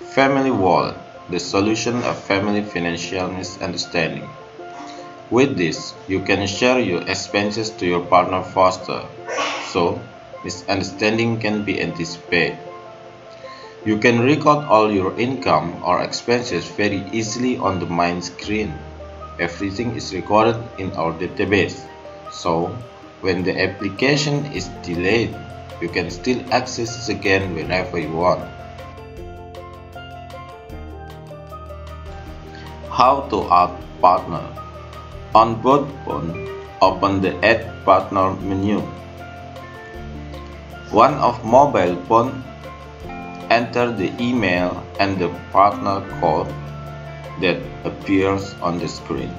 Family Wallet, the solution of family financial misunderstanding. With this, you can share your expenses to your partner faster, so misunderstanding can be anticipated. You can record all your income or expenses very easily on the main screen. Everything is recorded in our database, so when the application is delayed, you can still access it again whenever you want. How to add partner. On both phones, open the Add Partner menu. One of mobile phone, enter the email and the partner code that appears on the screen.